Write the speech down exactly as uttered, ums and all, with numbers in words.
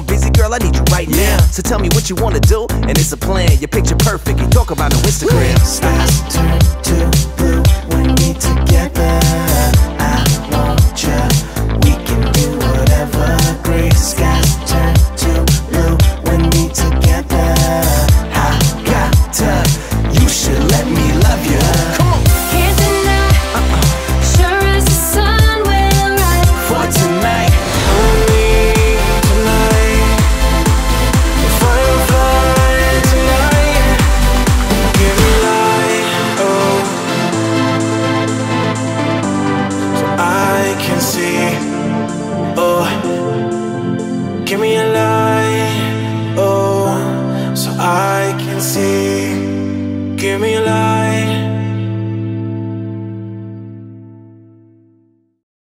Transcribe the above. I'm busy, girl, I need you right now. So tell me what you wanna do, and it's a plan. Your picture perfect, you talk about no Instagram. Skies turn to blue when we together. I want ya, we can do whatever. Gray skies turn to blue when we together. I got to, you should let me love ya. Come on. Give me a light.